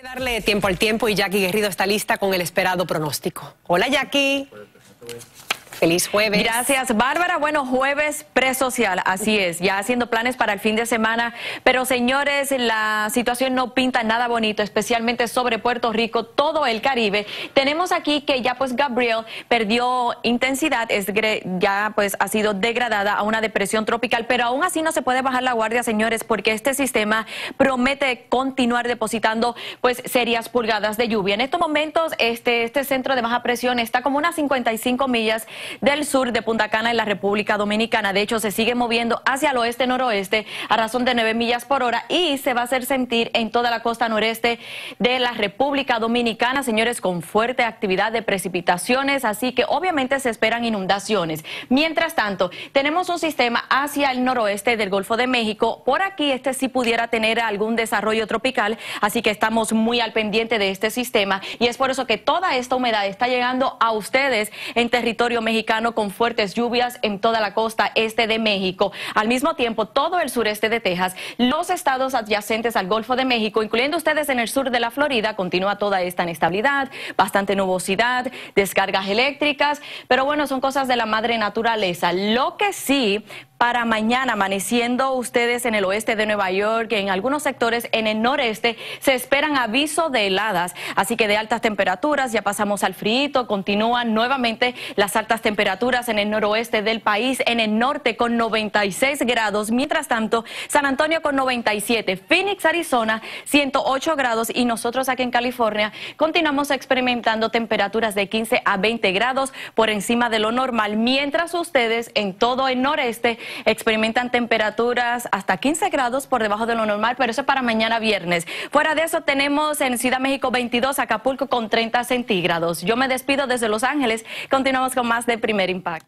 Darle tiempo al tiempo y Jackie Guerrido está lista con el esperado pronóstico. Hola, Jackie. Feliz jueves. Gracias, Bárbara. Bueno, jueves presocial, así es, ya haciendo planes para el fin de semana. Pero, señores, la situación no pinta nada bonito, especialmente sobre Puerto Rico, todo el Caribe. Tenemos aquí que ya pues Gabriel perdió intensidad, ya pues ha sido degradada a una depresión tropical, pero aún así no se puede bajar la guardia, señores, porque este sistema promete continuar depositando pues serias pulgadas de lluvia. En estos momentos, este centro de baja presión está como unas 55 millas del sur de Punta Cana en la República Dominicana. De hecho, se sigue moviendo hacia el oeste-noroeste a razón de 9 millas por hora y se va a hacer sentir en toda la costa noreste de la República Dominicana, señores, con fuerte actividad de precipitaciones, así que obviamente se esperan inundaciones. Mientras tanto, tenemos un sistema hacia el noroeste del Golfo de México. Por aquí este sí pudiera tener algún desarrollo tropical, así que estamos muy al pendiente de este sistema y es por eso que toda esta humedad está llegando a ustedes en territorio mexicano con fuertes lluvias en toda la costa este de México. Al mismo tiempo, todo el sureste de Texas, los estados adyacentes al Golfo de México, incluyendo ustedes en el sur de la Florida, continúa toda esta inestabilidad, bastante nubosidad, descargas eléctricas, pero bueno, son cosas de la madre naturaleza. Lo que sí, para mañana, amaneciendo ustedes en el oeste de Nueva York, en algunos sectores en el noreste, se esperan aviso de heladas, así que de altas temperaturas, ya pasamos al frío, continúan nuevamente las altas temperaturas en el noroeste del país, en el norte con 96 grados, mientras tanto, San Antonio con 97, Phoenix, Arizona, 108 grados y nosotros aquí en California continuamos experimentando temperaturas de 15 a 20 grados por encima de lo normal, mientras ustedes en todo el noreste experimentan temperaturas hasta 15 grados por debajo de lo normal, pero eso es para mañana viernes. Fuera de eso tenemos en Ciudad México 22, Acapulco con 30 centígrados. Yo me despido desde Los Ángeles, continuamos con más de Primer Impacto.